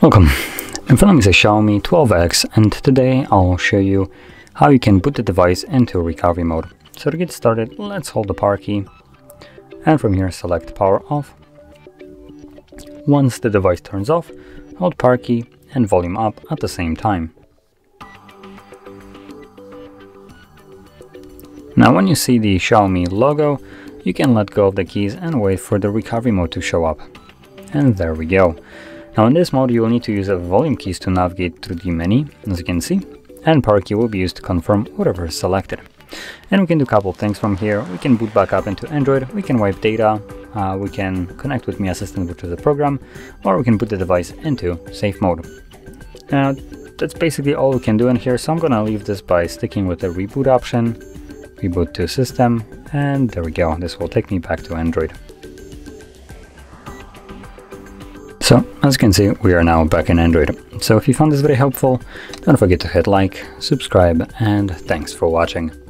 Welcome, in front of me is a Xiaomi 12X and today I'll show you how you can boot the device into recovery mode. So to get started, let's hold the power key and from here select power off. Once the device turns off, hold power key and volume up at the same time. Now when you see the Xiaomi logo, you can let go of the keys and wait for the recovery mode to show up. And there we go. Now in this mode you will need to use the volume keys to navigate through the menu, as you can see, and power key will be used to confirm whatever is selected. And we can do a couple of things from here. We can boot back up into Android, we can wipe data, we can connect with Mi Assistant, which is the program, or we can put the device into safe mode. Now that's basically all we can do in here, so I'm gonna leave this by sticking with the reboot option. Reboot to system, and there we go, this will take me back to Android. So, as you can see, we are now back in Android. So if you found this very helpful, don't forget to hit like, subscribe, and thanks for watching.